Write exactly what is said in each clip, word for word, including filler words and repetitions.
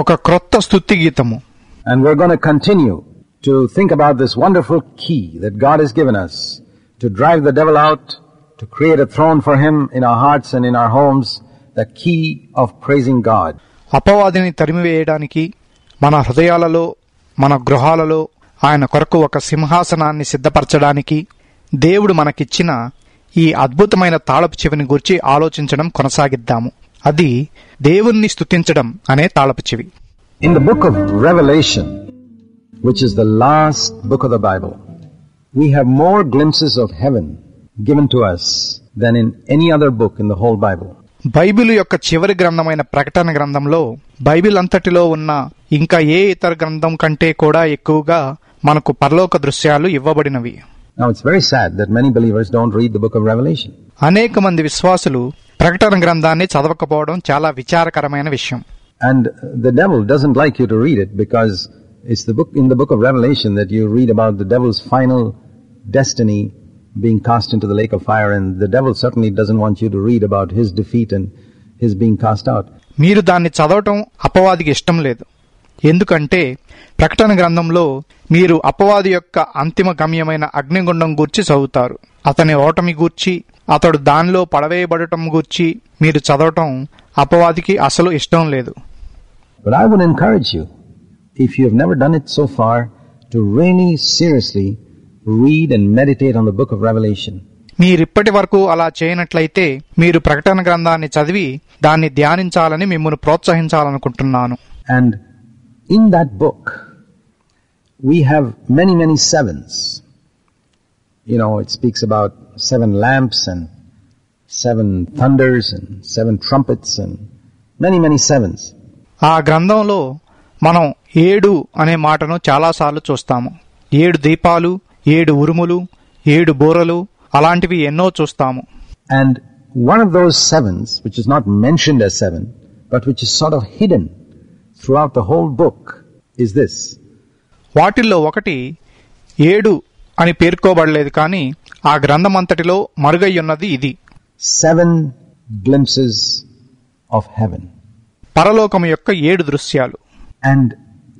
ఒక క్రొత్త స్తుతి గీతము. And we're going to continue to think about this wonderful key that God has given us to drive the devil out, to create a throne for him in our hearts and in our homes, the key of praising God. అపవాదిని తరిమివేయడానికి మన హృదయాలలో మన గృహాలలో ఆయన కొరకు ఒక సింహాసనాన్ని సిద్ధపరచడానికి దేవుడు మనకిచ్చిన ఈ అద్భుతమైన తాళపు చెవిని గురించి ఆలోచించడం కొనసాగిద్దాము. అది దేవుణ్ణి స్తుతించడం అనే తాళపు చెవి. In the book of revolution which is the last book of the Bible we have more glimpses of heaven given to us than in any other book in the whole Bible. Bible యొక్క చివరి గ్రంథమైన ప్రకటన గ్రంథంలో Bible అంతటిలో ఉన్న ఇంకా ఏ ఇతర గ్రంథం కంటే కూడా ఎక్కువగా మనకు పరలోక దృశ్యాలు ఇవ్వబడినవి. Now it's very sad that many believers don't read the book of Revelation. అనేక మంది విశ్వాసులు ప్రకటన గ్రంథాన్ని చదవకపోవడం చాలా విచారకరమైన విషయం. And the devil doesn't like you to read it because it's the book in the book of Revelation that you read about the devil's final destiny being cast into the lake of fire, and the devil certainly doesn't want you to read about his defeat and his being cast out. మీరు దాన్ని చదవటం అపవాదికి ఇష్టం లేదు. ఎందుకంటే ప్రకటన గ్రంథంలో మీరు అపవాది యొక్క అంతిమ గమ్యమైన అగ్నిగుండం గూర్చి చదువుతారు. అతని ఓటమి గూర్చి, అతడు దానిలో పడవేయబడటం గూర్చి మీరు చదవటం అపవాదికి అసలు ఇష్టం లేదు. But I would encourage you, if you have never done it so far, to really seriously read and meditate on the book of Revelation. మీరిప్పటి వరకు అలా చేయనట్లయితే మీరు ప్రకటన గ్రంథాన్ని చదివి దాన్ని ధ్యానించాలని మిమ్మల్ని ప్రోత్సహించాలనుకుంటున్నాను. And in that book we have many many sevens. You know, it speaks about seven lamps and seven thunders and seven trumpets and many many sevens. ఆ గ్రంథంలో మనం ఏడు అనే మాటను చాలా సార్లు చూస్తాము. ఏడు దీపాలు, ఏడు ఉరుములు, ఏడు బూరలు, అలాంటివి ఎన్నో చూస్తాము. And one of those sevens which is not mentioned as seven but which is sort of hidden throughout the whole book is this. వాటిల్లో ఒకటి ఏడు అని పేర్కొనబడలేదు, కానీ ఆ గ్రంథమంతటిలో మరుగై ఉన్నది ఇది. Seven glimpses of heaven. పరలోకం యొక్క ఏడు దృశ్యాలు. And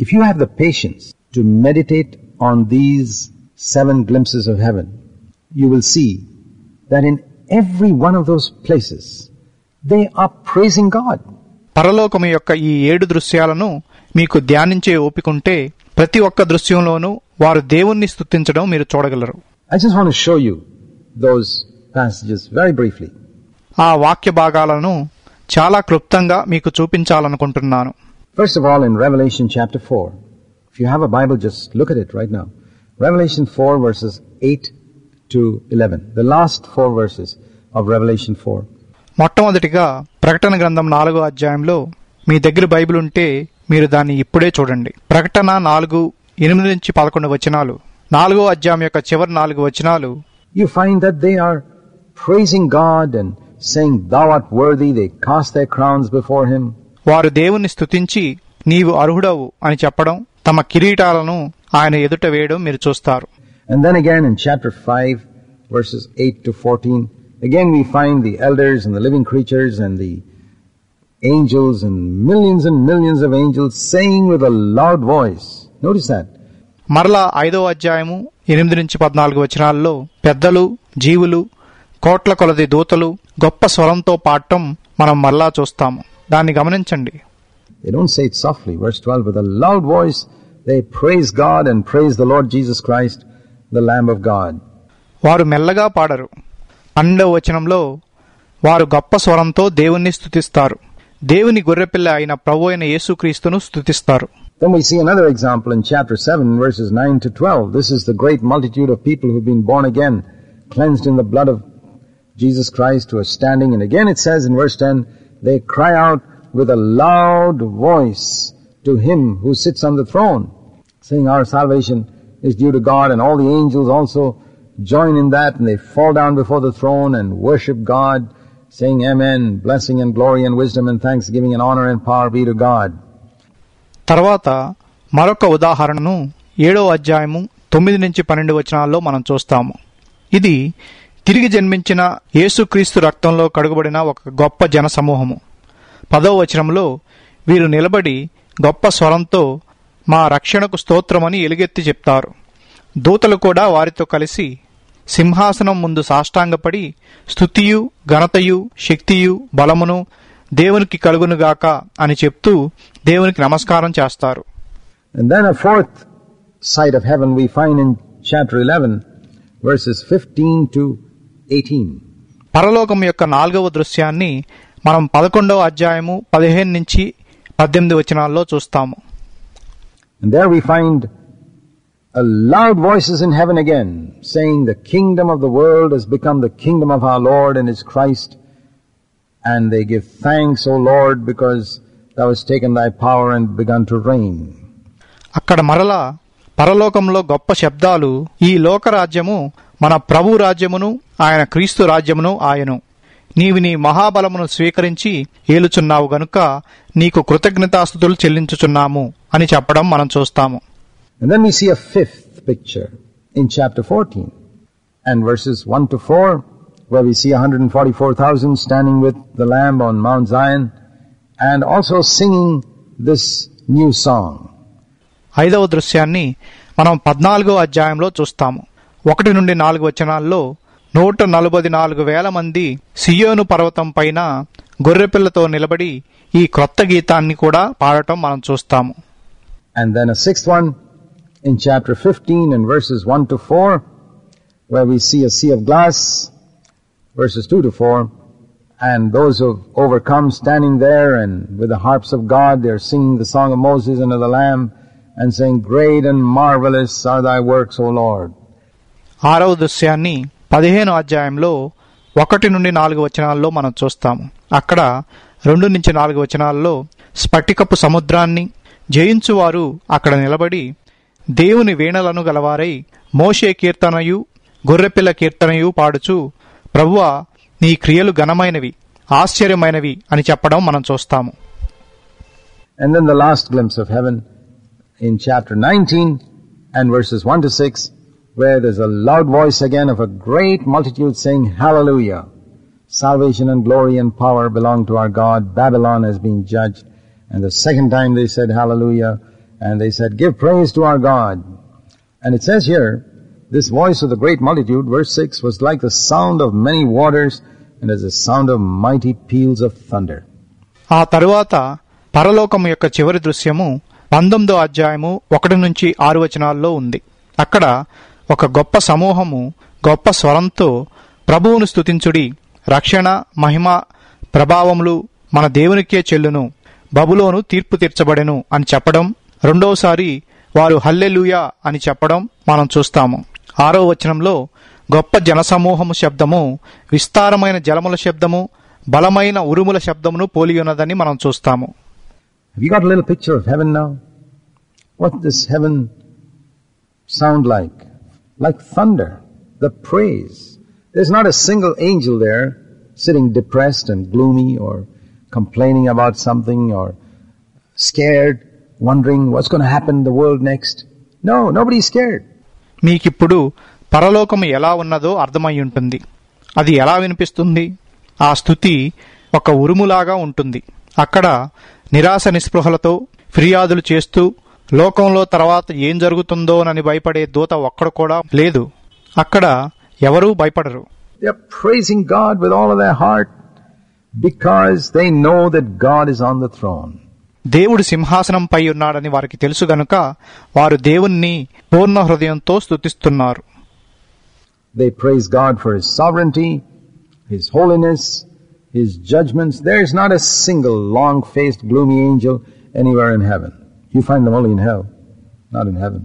if you have the patience to meditate on these seven glimpses of heaven, you will see that in every one of those places they are praising God. పరలోకము యొక్క ఈ ఏడు దృశ్యాలను మీకు ధ్యానించే ఓపికంటే ప్రతి ఒక్క దృశ్యంలోనూ వారు దేవుణ్ణి స్తుతించడం మీరు చూడగలరు. I just want to show you those passages very briefly. ఆ వాక్య భాగాలను చాలా క్లుప్తంగా మీకు చూపించాలనుకుంటున్నాను. First of all, in Revelation chapter four, if you have a Bible, just look at it right now. Revelation four verses eight to eleven, the last four verses of Revelation four. మొట్టమొదటిగా ప్రకటన గ్రంథం నాలుగో అధ్యాయంలో, మీ దగ్గర Bible ఉంటే మీరు దాన్ని ఇప్పుడే చూడండి. ప్రకటన నాలుగు ఎనిమిది నుంచి పదకొండు వచనాలు, నాలుగో అధ్యాయం యొక్క చివరి నాలుగు వచనాలు. You find that they are praising God and saying thou art worthy, they cast their crowns before him. వారు దేవుని స్తుతించి నీవు అర్హుడవు అని చెప్పడం, తమ కిరీటాలను ఆయన ఎదుట వేయడం మీరు చూస్తారు. And then again in chapter five verses eight to fourteen, again we find the elders and the living creatures and the angels and millions and millions of angels saying with a loud voice. Notice that. మరలా ఐదో అధ్యాయము ఎనిమిది నుంచి పద్నాలుగు వచనాల్లో, పెద్దలు, జీవులు, కోట్ల కొలది దూతలు గొప్ప స్వరంతో పాడటం మనం మరలా చూస్తాము. దాన్ని గమనించండి. They don't say it softly. Verse twelve, with a loud voice they praise God and praise the Lord Jesus Christ, the Lamb of God. వారు మెల్లగా పాడరు. పన్నెండవ వచనంలో వారు గొప్ప స్వరంతో దేవుణ్ణి స్తుతిస్తారు, దేవుని గొర్రెపిల్ల అయిన ప్రభు అయిన యేసుక్రీస్తును స్తుతిస్తారు. Then we see another example in chapter seven verses nine to twelve. This is the great multitude of people who've been born again, cleansed in the blood of Jesus Christ, who are standing. And again it says in verse ten, they cry out with a loud voice to him who sits on the throne, saying our salvation is due to God, and all the angels also join in that, and they fall down before the throne and worship God, saying amen, blessing and glory and wisdom and thanksgiving and honor and power be to God. తర్వాత మరొక ఉదాహరణను ఏడవ అధ్యాయము తొమ్మిది నుంచి పన్నెండు వచనాల్లో మనం చూస్తాము. ఇది తిరిగి జన్మించిన యేసుక్రీస్తు రక్తంలో కడుగబడిన ఒక గొప్ప జనసమూహము. పదవ వచనంలో వీరు నిలబడి గొప్ప స్వరంతో మా రక్షణకు స్తోత్రమని ఎలుగెత్తి చెప్తారు. దూతలు కూడా వారితో కలిసి సింహాసనం ముందు సాష్టాంగపడి స్తుతియు ఘనతయు శక్తియు బలమును దేవునికి కలుగునుగాక అని చెప్తూ దేవునికి నమస్కారం చేస్తారు. And then a fourth side of heaven we find in chapter eleven verses fifteen to eighteen. పరలోకం యొక్క నాలుగవ దృశ్యాన్ని మనం పదకొండవ అధ్యాయము పదిహేను నుంచి పద్దెనిమిది వచనాల్లో చూస్తాము. And there we find a loud voices in heaven again saying the kingdom of the world has become the kingdom of our Lord and his Christ, and they give thanks, O Lord, because thou hast taken thy power and begun to reign. అక్కడ మరలా పరలోకంలో గొప్ప శబ్దాలు, ఈ లోకరాజ్యము మన ప్రభు రాజ్యమును ఆయన క్రీస్తు రాజ్యమును ఆయను, నీవు నీ మహాబలమును స్వీకరించి ఏలుచున్నావు గనుక నీకు కృతజ్ఞతాస్తుతులు చెల్లించుచున్నాము అని చెప్పడం మనం చూస్తాము. And then we see a fifth picture in chapter fourteen and verses one to four where we see one hundred forty-four thousand standing with the Lamb on Mount Zion and also singing this new song. ఐదవ దృశ్యాన్ని మనం పద్నాలుగో అధ్యాయంలో చూస్తాము. ఒకటి నుండి నాలుగు వచనాల్లో నూట నలభై నాలుగు వేల మంది సియోను పర్వతం పైన గొర్రెపిల్లతో నిలబడి ఈ క్రొత్త గీతాన్ని కూడా పాడటం మనం చూస్తాము. And then a sixth one in chapter fifteen and verses one to four where we see a sea of glass, verses two to four, and those who overcome standing there and with the harps of God they are singing the song of Moses and of the Lamb and saying, great and marvelous are thy works, O Lord. ఆరవ దృశ్యాన్ని పదిహేను అధ్యాయంలో ఒకటి నుండి నాలుగు వచనాల్లో మనం చూస్తాము. అక్కడ రెండు నుంచి నాలుగు వచనాల్లో స్ఫటికపు సముద్రాన్ని జయించువారు అక్కడ నిలబడి దేవుని వీణలను గలవారై మోషే కీర్తనయు గొర్రెపిల్ల కీర్తనయు పాడుచు ప్రభువా నీ క్రియలు ఘనమైనవి ఆశ్చర్యమైనవి అని చెప్పడం మనం చూస్తాము. And then the last glimpse of heaven in chapter nineteen and verses one to six where there's a loud voice again of a great multitude saying, Hallelujah! Salvation and glory and power belong to our God. Babylon has been judged. And the second time they said, Hallelujah! And they said, give praise to our God. And it says here, this voice of the great multitude, verse six, was like the sound of many waters and as the sound of mighty peals of thunder. ఆ తరువాత పరలోకము యొక్క చివరి దృశ్యము పంతొమ్మిదో అధ్యాయము ఒకటి నుంచి ఆరు వచనాల్లో ఉంది. అక్కడ ఒక గొప్ప సమూహము గొప్ప స్వరంతో ప్రభువును స్తుతించుడి, రక్షణ మహిమ ప్రభావములు మన దేవునికే చెల్లును, బబులోను తీర్పు తీర్చబడెను అని చెప్పడం, రెండవసారి వారు హల్లెలూయా అని చెప్పడం మనం చూస్తాము. ఆరో వచనంలో గొప్ప జనసమూహము శబ్దము విస్తారమైన జలముల శబ్దము బలమైన ఉరుముల శబ్దమును పోలియున్నదని మనం చూస్తాము. Sound like like thunder, the praise. There's not a single angel there sitting depressed and gloomy or complaining about something or scared, wondering what's going to happen in the world next. No, nobody's scared. మీకిప్పుడు పరలోకం ఎలా ఉన్నదో అర్థమై ఉంటుంది. అది ఎలా వినిపిస్తుంది? ఆ స్తుతి ఒక ఉరుములాగా ఉంటుంది. అక్కడ నిరాశ నిస్పృహలతో ఫిర్యాదులు చేస్తూ లోకంలో తర్వాత ఏం జరుగుతుందోనని భయపడే దూత ఒక్కడు కూడా లేదు. అక్కడ ఎవరూ భయపడరు. They are praising God with all of their heart because they know that God is on the throne. దేవుడు సింహాసనంపై ఉన్నాడని వారికి తెలుసు గనుక వారు దేవుణ్ణి పూర్ణ హృదయంతో స్తుతిస్తున్నారు. They praise God for his sovereignty, his holiness, his judgments. There is not a single long-faced gloomy angel anywhere in heaven. You find them only in hell, not in heaven.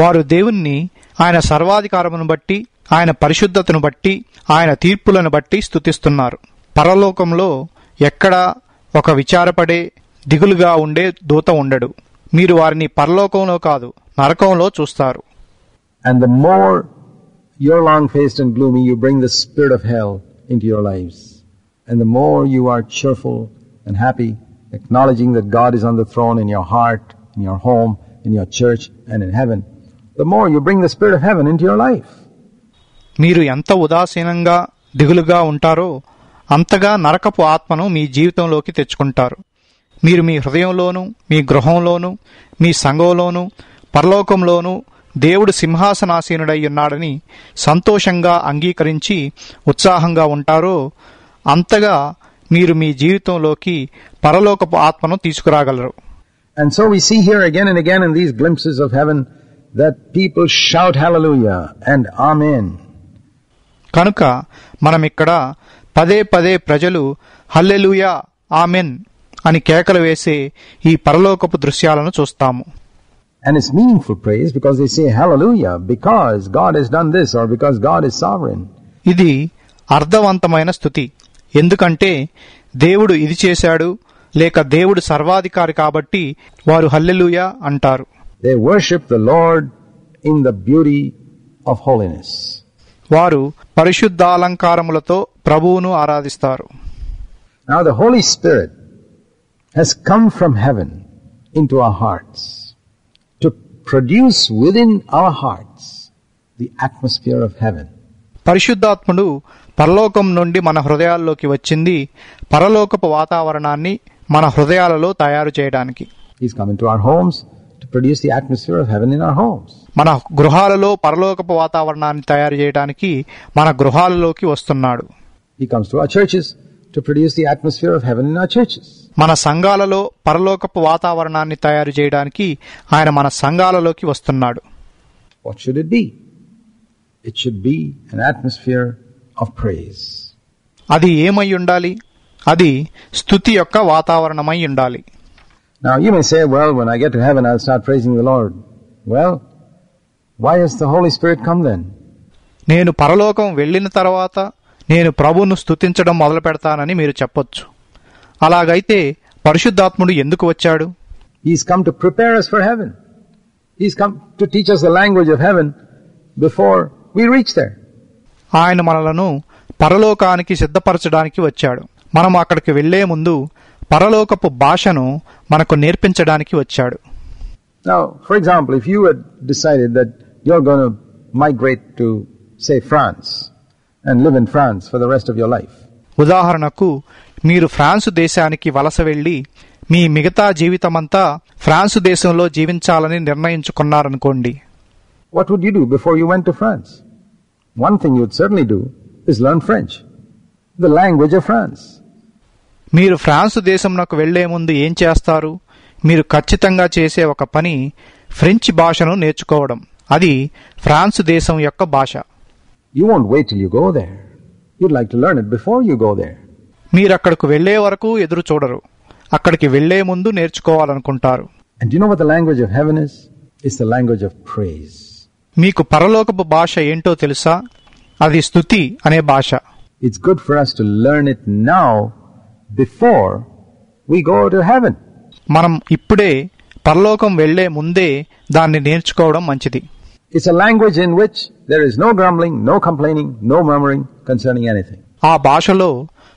వారు దేవుణ్ణి ఆయన సర్వాధికారమును బట్టి ఆయన పరిశుద్ధతను బట్టి ఆయన తీర్పులను బట్టి స్తుతిస్తున్నారు. పరలోకంలో ఎక్కడా ఒక విచారపడే దిగులుగా ఉండే దూత ఉండడు. మీరు వారిని పరలోకంలో కాదు నరకంలో చూస్తారు. And the more you're long-faced and gloomy, you bring the spirit of hell into your lives. And the more you are cheerful and happy, acknowledging that God is on the throne in your heart, in your home, in your church and in heaven, the more you bring the spirit of heaven into your life. మీరు ఎంత ఉదాసీనంగా దిగులుగా ఉంటారో అంతగా నరకపు ఆత్మను మీ జీవితంలోకి తెచ్చుకుంటారు. మీరు మీ హృదయంలోనూ, మీ గృహంలోనూ, మీ సంఘంలోనూ, పరలోకంలోనూ దేవుడు సింహాసనాసీనుడై ఉన్నాడని సంతోషంగా అంగీకరించి ఉత్సాహంగా ఉంటారో అంతగా మీరు మీ జీవితంలోకి పరలోకపు ఆత్మను తీసుకురాగలరు. And so we see here again and again in these glimpses of heaven that people shout hallelujah and amen. కనుక మనం ఇక్కడ పదే పదే ప్రజలు హల్లెలూయా, ఆమెన్ అని కేకలు వేసే ఈ పరలోకపు దృశ్యాలను చూస్తాము. And it's meaningful praise because they say hallelujah because God has done this or because God is sovereign. ఇది అర్థవంతమైన స్తుతి, ఎందుకంటే దేవుడు ఇది చేశాడు లేక దేవుడు సర్వాధికారి కాబట్టి వారు హల్లెలూయా అంటారు. They worship the Lord in the beauty of holiness. వారు పరిశుద్ధాలంకారములతో ప్రభువును ఆరాధిస్తారు. Now the Holy Spirit has come from heaven into our hearts to produce within our hearts the atmosphere of heaven. పరిశుద్ధాత్ముడు పరలోకం నుండి మన హృదయాల్లోకి వచ్చింది పరలోకపు వాతావరణాన్ని మన హృదయాలలో తయారు చేయడానికి. He's come into our homes to produce the atmosphere of heaven in our homes. మన గృహాలలో పరలోకపు వాతావరణాన్ని తయారు చేయడానికి మన గృహాలలోకి వస్తున్నాడు. He comes to our churches to produce the atmosphere of heaven in our churches. మన సంఘాలలో పరలోకపు వాతావరణాన్ని తయారు చేయడానికి ఆయన మన సంఘాలలోకి వస్తున్నాడు. What should it be? It should be an atmosphere of praise. అది ఏమై ఉండాలి? అది స్తుతి యొక్క వాతావరణమై ఉండాలి. Now you may say, well, when I get to heaven I'll start praising the Lord. Well, why has the Holy Spirit come then? నేను పరలోకం వెళ్ళిన తర్వాత నేను ప్రభువును స్తుతించడం మొదలు పెడతానని మీరు చెప్పొచ్చు. అలాగైతే పరిశుద్ధాత్ముడు ఎందుకు వచ్చాడు? He's come to prepare us for heaven. He's come to teach us the language of heaven before we reach there. ఆయన మనలను పరలోకానికి సిద్ధపరచడానికి వచ్చాడు. మనం అక్కడికి వెళ్ళే ముందు పరలోకపు భాషను మనకు నేర్పించడానికి వచ్చాడు. Now, for example, if you had decided that you're going to migrate to, say, France and live in France for the rest of your life. ఉదాహరణకు మీరు ఫ్రాన్స్ దేశానికి వలస వెళ్ళి మీ మిగతా జీవితమంతా ఫ్రాన్స్ దేశంలో జీవించాలని నిర్ణయించుకున్నారనుకోండి. What would you do before you went to France? One thing you would certainly do is learn French, the language of France. మీరు ఫ్రాన్స్ దేశంలోకి వెళ్ళే ముందు ఏం చేస్తారు? మీరు ఖచ్చితంగా చేసే ఒక పని ఫ్రెంచ్ భాషను నేర్చుకోవడం. అది ఫ్రాన్స్ దేశం యొక్క భాష. You won't wait till you go there. You'd like to learn it before you go there. మీరు అక్కడికి వెళ్ళే వరకు ఎదురు చూడరు. అక్కడికి వెళ్ళే ముందు నేర్చుకోవాలనుకుంటారు. And you know what the language of heaven is? It's the language of praise. మీకు పరలోకపు భాష ఏంటో తెలుసా? అది స్తుతి అనే భాష. It's good for us to learn it now before we go to heaven. మనం ఇప్పుడే పరలోకం వెళ్లే ముందే దాన్ని నేర్చుకోవడం మంచిది. It's a language in which there is no grumbling, no complaining, no murmuring concerning anything. ఆ భాషలో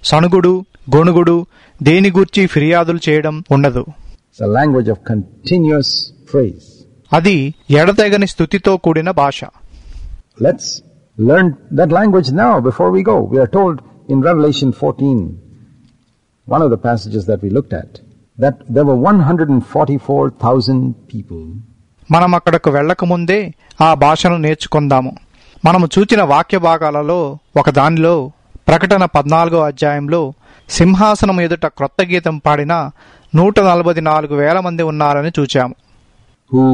సణుగుడు, గొణుగుడు, దేని గురించి ఫిర్యాదులు చేయడం ఉండదు. It's a language of continuous praise. అది ఎడతెగని స్తుతితో కూడిన భాష. Let's learn that language now before we go. We are told in Revelation fourteen, one of the passages that we looked at, that there were one hundred forty-four thousand people. మనం అక్కడకు వెళ్ళకముందే ఆ భాషను నేర్చుకుందాము. మనము చూచిన వాక్య భాగాలలో ఒక దానిలో ప్రకటన పద్నాలుగో అధ్యాయంలో సింహాసనం ఎదుట క్రొత్త గీతం పాడిన నూట నలభై నాలుగు వేల మంది ఉన్నారని చూచాము. Who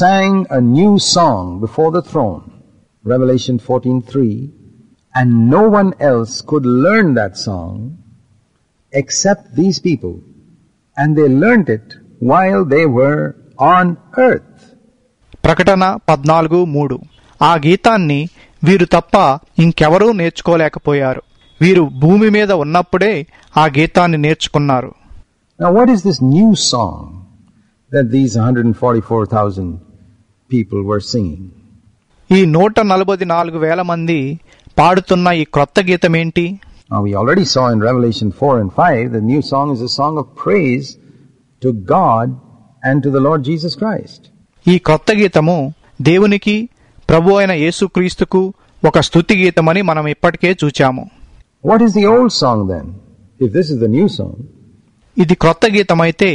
sang a new song before the throne, Revelation fourteen three, and no one else could learn that song except these people, and they learned it while they were on earth. ప్రకటన పద్నాలుగు మూడు. ఆ గీతాన్ని వీరు తప్ప ఇంకెవరూ నేర్చుకోలేకపోయారు. వీరు భూమి మీద ఉన్నప్పుడే ఆ గీతాన్ని నేర్చుకున్నారు. Now what is this new song that these one hundred forty-four thousand people were singing? ఈ నూట నలభై నాలుగు వేల మంది పాడుతున్న ఈ కొత్త గీతం ఏంటి? Now we already saw in Revelation four and five, the new song is a song of praise to God and to the Lord Jesus Christ. ఈ కొత్త గీతము దేవునికి, ప్రభువైన యేసుక్రీస్తుకు ఒక స్తుతి గీతమని మనం ఇప్పటికే చూచాము. What is the old song then? If this is the new song, ఇది క్రొత్త గీతమైతే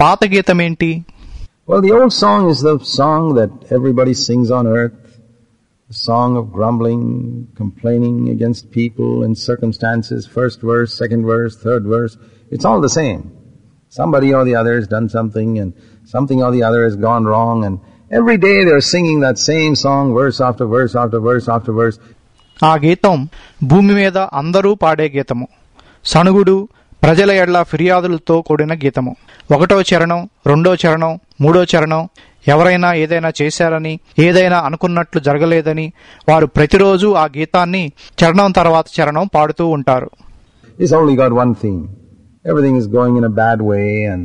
పాత గీతమేంటి? Well, the old song is the song that everybody sings on earth. The song of grumbling, complaining against people and circumstances. First verse, second verse, third verse. It's all the same. Somebody or the other has done something and something or the other has gone wrong. And every day they're singing that same song, verse after verse after verse after verse. ఆ గీతం భూమి మీద అందరూ పాడే గీతము. సణుగుడు ప్రజల ఎడల ఫిర్యాదులతో కూడిన గీతము. ఒకటో చరణం, రెండో చరణం, మూడో చరణం ఎవరైనా ఏదైనా చేశారని, ఏదైనా అనుకున్నట్లు జరగలేదని వారు ప్రతిరోజు ఆ గీతాన్ని చరణం తర్వాత చరణం పాడుతూ ఉంటారు. It's only got one thing. Everything is going in a bad way and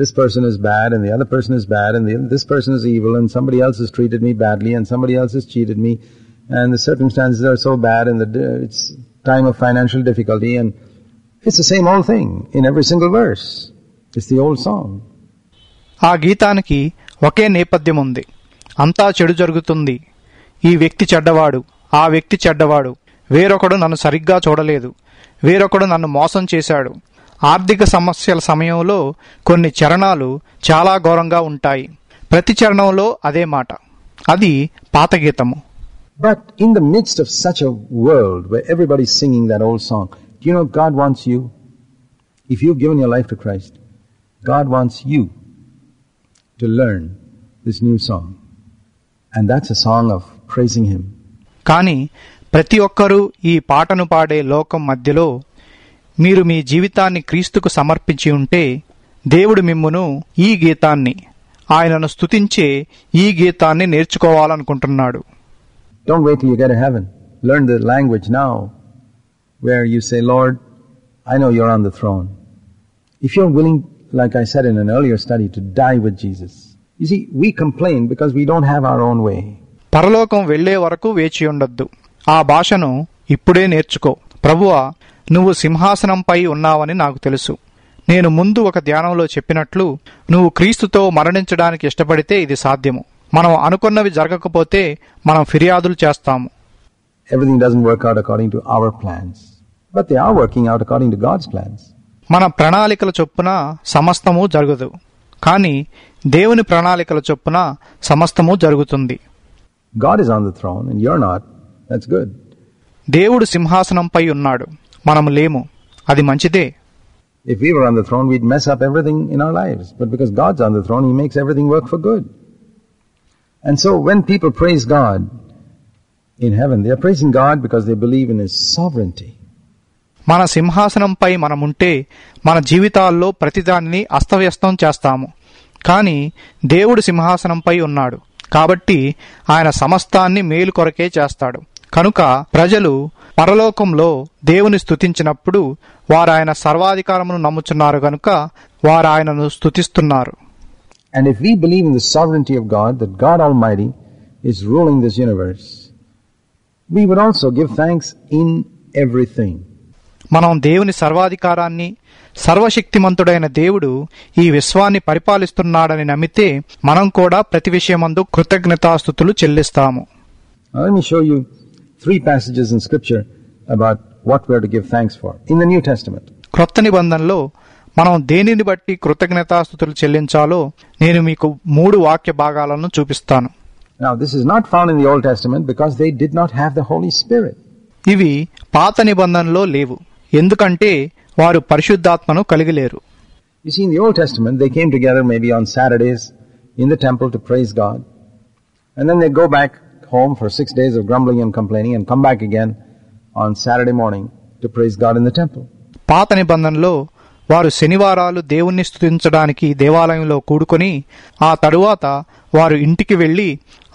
this person is bad and the other person is bad and the, this person is evil and somebody else has treated me badly and somebody else has cheated me. And the circumstances are so bad and the, it's time of financial difficulty and it's the same old thing in every single verse. It's the old song. ఆ గీతానికి ఒకే నేపథ్యం ఉంది. అంతా చెడు జరుగుతుంది. ఈ వ్యక్తి చెడ్డవాడు, ఆ వ్యక్తి చెడ్డవాడు, వేరొకడు నన్ను సరిగ్గా చూడలేదు, వేరొకడు నన్ను మోసం చేశాడు. ఆర్థిక సమస్యల సమయంలో కొన్ని చరణాలు చాలా ఘోరంగా ఉంటాయి. ప్రతి చరణంలో అదే మాట. అది పాత గీతము. But in the midst of such a world where everybody is singing that old song, do you know God wants you? If you've given your life to Christ, God wants you to learn this new song. And that's a song of praising Him. కానీ ప్రతి ఒక్కరూ ఈ పాటను పాడే లోకం మధ్యలో మీరు మీ జీవితాన్ని క్రీస్తుకు సమర్పించి ఉంటే దేవుడు మిమ్మును ఈ గీతాన్ని, ఆయనను స్తుతించే ఈ గీతాన్ని నేర్చుకోవాలనుకుంటున్నాడు. Don't wait till you get to heaven. Learn the language now where you say, Lord, I know you're on the throne. If you're willing, like I said in an earlier study, to die with Jesus. You see, we complain because we don't have our own way. పరలోకం వెళ్ళే వరకు వేచి ఉండొద్దు. ఆ భాషను ఇప్పుడే నేర్చుకో. ప్రభువా, నువ్వు సింహాసనంపై ఉన్నావని నాకు తెలుసు. నేను ముందు ఒక ధ్యానంలో చెప్పినట్లు నువ్వు క్రీస్తుతో మరణించడానికి ఇష్టపడితే ఇది సాధ్యము. మనం అనుకున్నవి జరగకపోతే మనం ఫిర్యాదులు చేస్తాము. Everything doesn't work out according to our plans but they are working out according to God's plans. మన ప్రణాళికల చొప్పున సమస్తము జరగదు, కానీ దేవుని ప్రణాళికల చొప్పున సమస్తము జరుగుతుంది. God is on the throne and you are not. That's good. దేవుడు సింహాసనంపై ఉన్నాడు, మనం లేము. అది మంచిదే. If we were on the throne we would mess up everything in our lives but because God's on the throne he makes everything work for good. And so when people praise God in heaven, they are praising God because they believe in His sovereignty. మన సింహాసనంపై మనం ఉంటే మన జీవితాల్లో ప్రతిదాన్ని అస్తవ్యస్తం చేస్తాము. కానీ దేవుడు సింహాసనంపై ఉన్నాడు కాబట్టి ఆయన సమస్తాన్ని మేలు కొరకే చేస్తాడు. కనుక ప్రజలు పరలోకంలో దేవుని స్తుతించినప్పుడు వారు ఆయన సర్వాధికారమును నమ్ముచున్నారు కనుక వారు ఆయనను స్తుతిస్తున్నారు. And if we believe in the sovereignty of God, that God Almighty is ruling this universe, we would also give thanks in everything. మనం దేవుని సర్వాధికారాన్ని, సర్వశక్తిమంతుడైన దేవుడు ఈ విశ్వాన్ని పరిపాలిస్తున్నాడని నమ్మితే మనం కూడా ప్రతి విషయమందు కృతజ్ఞతాస్తుతులు చెల్లిస్తాము. Let me show you three passages in scripture about what we are to give thanks for in the New Testament. క్రొత్త నిబంధనలో మనం దేనిని బట్టి కృతజ్ఞతాస్తుతులు చెల్లించాలో నేను మీకు మూడు వాక్య భాగాలను చూపిస్తాను. Now this is not found in the Old Testament because they did not have the Holy Spirit. ఇవి పాత నిబంధనలో లేవు, ఎందుకంటే వారు పరిశుద్ధాత్మను కలిగి లేరు. You see, in the Old Testament they came together maybe on Saturdays in the temple to praise God. And then they go back home for six days of grumbling and complaining and come back again on Saturday morning to praise God in the temple. పాత నిబంధనలో వారు శనివారాలు దేవుణ్ణి స్తుతించడానికి దేవాలయంలో కూడుకొని ఆ తరువాత వారు ఇంటికి వెళ్ళి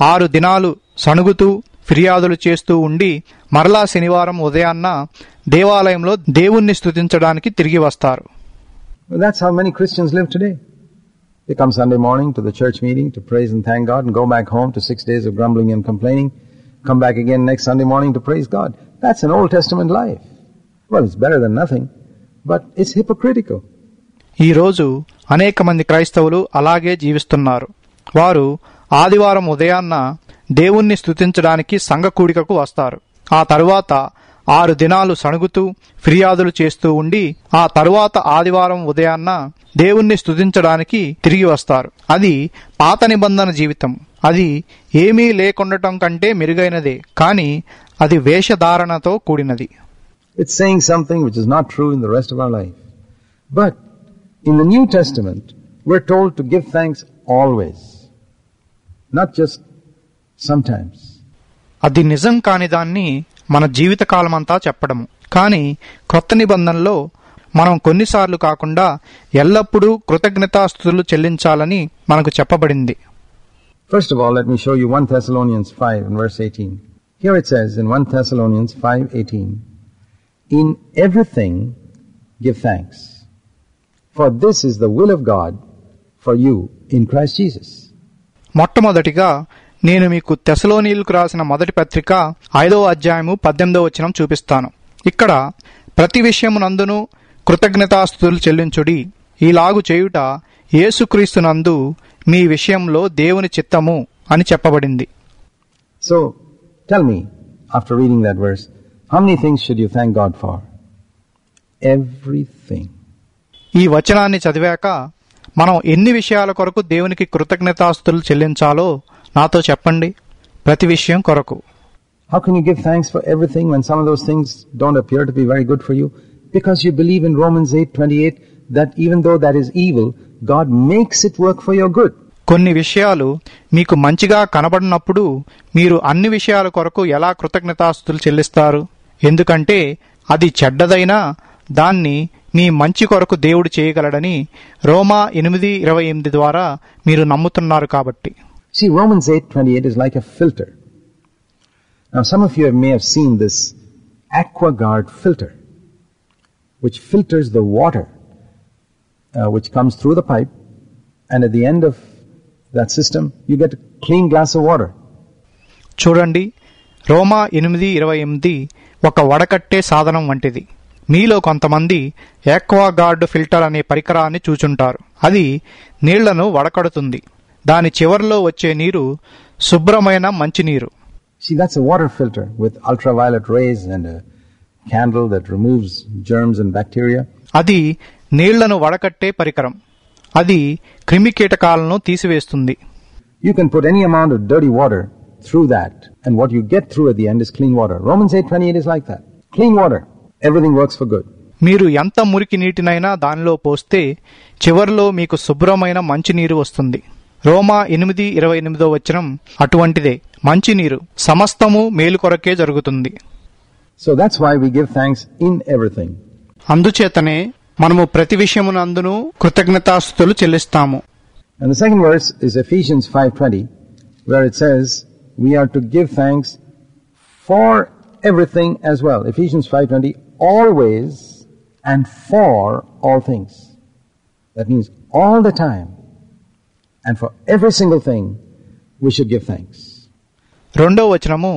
ఆరు దినాలు సణుగుతూ ఫిర్యాదులు చేస్తూ ఉండి మరలా శనివారం ఉదయాన్న దేవాలయంలో దేవుణ్ణి స్తుతించడానికి తిరిగి వస్తారు. That's how many Christians live today. They come Sunday morning to the church meeting to praise and thank God and go back home to six days of grumbling and complaining. Come back again next Sunday morning to praise God. That's an Old Testament life. Well, it's better than nothing. But it's hypocritical. ఈ రోజు అనేక మంది క్రైస్తవులు అలాగే జీవిస్తున్నారు. వారు ఆదివారం ఉదయాన్న దేవుణ్ణి స్తుతించడానికి సంఘ కూడికకు వస్తారు. ఆ తరువాత ఆరు దినాలు సణుగుతూ ఫిర్యాదులు చేస్తూ ఉండి ఆ తరువాత ఆదివారం ఉదయాన్న దేవుణ్ణి స్తుతించడానికి తిరిగి వస్తారు. అది పాత నిబంధన జీవితం. అది ఏమీ లేకుండటం కంటే మెరుగైనదే, కానీ అది వేషధారణతో కూడినది. It's saying something which is not true in the rest of our life. But in the New Testament, we're told to give thanks always, not just sometimes. అది నిజం కాని దాన్ని మన జీవితకాలమంతా చెప్పడము. కానీ కొత్త నిబంధనలో మనం కొన్నిసార్లు కాకుండా ఎల్లప్పుడూ కృతజ్ఞతాస్తుతులు చెల్లించాలని మనకు చెప్పబడింది. First of all, let me show you First Thessalonians five and verse eighteen. Here it says in First Thessalonians five eighteen, in everything give thanks, for this is the will of God for you in Christ Jesus. మొట్టమొదటిగా నేను మీకు తెసలోనీయులకు రాసిన మొదటి పత్రిక ఐదో అధ్యాయము పద్దెనిమిదవ వచనం చూపిస్తాను. ఇక్కడ ప్రతి విషయమునందును కృతజ్ఞతాస్తుతులు చెల్లించుడి, ఈలాగు చేయుట యేసుక్రీస్తునందు మీ విషయంలో దేవుని చిత్తము అని చెప్పబడింది. So tell me after reading that verse, how many things should you thank God for? Everything. ఈ వచనాన్ని చదివాక మనం ఎన్ని విషయాల కొరకు దేవునికి కృతజ్ఞతాస్తుతులు చెల్లించాలో నాతో చెప్పండి. ప్రతి విషయం కొరకు. How can you give thanks for everything when some of those things don't appear to be very good for you? Because you believe in Romans eight twenty-eight that even though that is evil, God makes it work for your good. కొన్ని విషయాలు మీకు మంచిగా కనబడినప్పుడు మీరు అన్ని విషయాల కొరకు ఎలా కృతజ్ఞతాస్తుతులు చెల్లిస్తారు? ఎందుకంటే అది చెడ్డదైనా దాన్ని మీ మంచి కొరకు దేవుడు చేయగలడని రోమా ఎనిమిది ఇరవై ఎనిమిది ద్వారా మీరు నమ్ముతున్నారు కాబట్టి. See, Romans eight twenty-eight is like a filter. Now, some of you may have seen this AquaGuard filter, which filters the water uh, which comes through the pipe, and at the end of that system, you get a clean glass of water. చూడండి, రోమా ఎనిమిది ఇరవై ఎనిమిది ఒక వడకట్టే సాధనం వంటిది. మీలో కొంతమంది Aquaguard filter అనే పరికరాన్ని చూచుంటారు. అది నీళ్లను వడకడుతుంది. దాని చివరిలో వచ్చే నీరు శుభ్రమైన మంచినీరు. See, that's a water filter with ultraviolet rays and a candle that removes germs and bacteria. అది నీళ్లను వడకట్టే పరికరం. అది క్రిమి కీటకాలను తీసివేస్తుంది. You can put any amount of dirty water through that, and what you get through at the end is clean water. Romans eight twenty-eight is like that. Clean water. Everything works for good. మీరు ఎంత మురికి నీటినైనా దానిలో పోస్తే చివరిలో మీకు శుభ్రమైన మంచినీరు వస్తుంది. రోమా ఎనిమిది ఇరవై ఎనిమిదో వచనం అటువంటిదే. మంచినీరు, సమస్తము మేలు కొరకే జరుగుతుంది. So that's why we give thanks in everything. అందుచేతనే మనము ప్రతి విషయమునందును కృతజ్ఞతాస్తుతులు చెల్లిస్తాము. And the second verse is Ephesians five twenty, where it says we are to give thanks for everything as well. Ephesians five twenty, always and for all things. That means all the time. And for every single thing we should give thanks. రెండో వచనము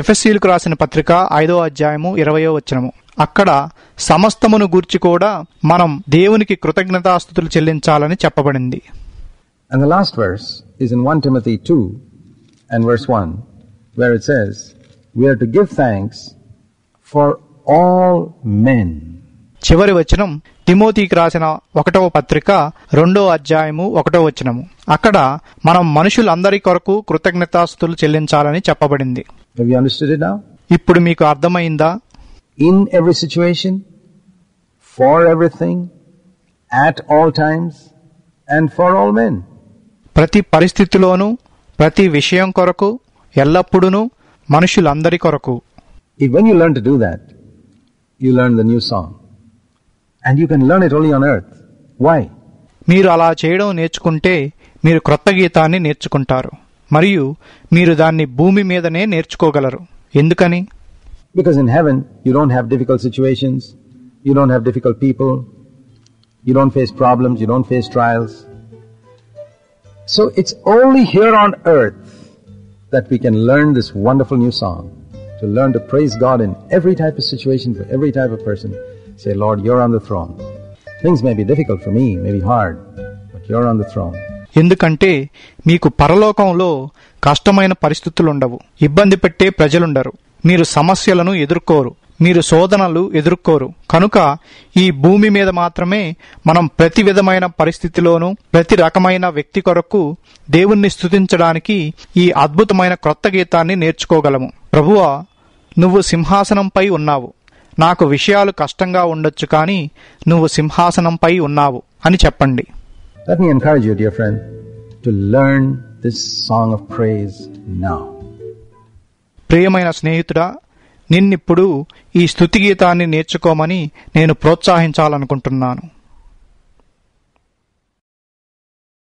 ఎఫెసీయులకు రాసిన పత్రిక ఐదో అధ్యాయము ఇరవయో వచనము. అక్కడ సమస్తమును గురించి కూడా మనం దేవునికి కృతజ్ఞతాస్తుతులు చెల్లించాలని చెప్పబడింది. And the last verse is in First Timothy two and verse one, where it says we are to give thanks for all men. చివరి వచనం తిమోతికి రాసిన ఒకటవ పత్రిక రెండో అధ్యాయము ఒకటో వచనము. అక్కడ మనం మనుషులందరి కొరకు కృతజ్ఞతాస్తుతులు చెల్లించాలని చెప్పబడింది. ఇప్పుడు మీకు అర్థమైందా? In every situation, for everything, at all times and for all men. ప్రతి పరిస్థితిలోనూ, ప్రతి విషయం కొరకు, ఎల్లప్పుడూ, మనుషులందరి కొరకు. When you learn to do that, you learn the new song. And you can learn it only on earth. Why? మీరు అలా చేయడం నేర్చుకుంటే మీరు క్రొత్త గీతాన్ని నేర్చుకుంటారు. మరియు మీరు దాన్ని భూమి మీదనే నేర్చుకోగలరు. ఎందుకని? Because in heaven you don't have difficult situations, you don't have difficult people, you don't face problems, you don't face trials. So it's only here on earth that we can learn this wonderful new song, to learn to praise God in every type of situation, for every type of person. Say, Lord, you're on the throne. Things may be difficult for me, may be hard, but you're on the throne. ఎందుకంటే మీకు పరలోకంలో కష్టమైన పరిస్థితులుండవు, ఇబ్బంది పెట్టే ప్రజలుండరు, మీరు సమస్యలను ఎదుర్కోరు. మీరు శోధనలు ఎదుర్కోరు. కనుక ఈ భూమి మీద మాత్రమే మనం ప్రతి విధమైన పరిస్థితిలోనూ ప్రతి రకమైన వ్యక్తి కొరకు దేవుణ్ణి స్తుతించడానికి ఈ అద్భుతమైన క్రొత్త గీతాన్ని నేర్చుకోగలము. ప్రభువా, నువ్వు సింహాసనంపై ఉన్నావు. నాకు విషయాలు కష్టంగా ఉండొచ్చు, కానీ నువ్వు సింహాసనంపై ఉన్నావు అని చెప్పండి. Let me encourage you, dear friend, to learn this song of praise now. ప్రియమైన స్నేహితుడా, నిన్నిప్పుడు ఈ స్తుతి గీతాన్ని నేర్చుకోమని నేను ప్రోత్సహించాలనుకుంటున్నాను.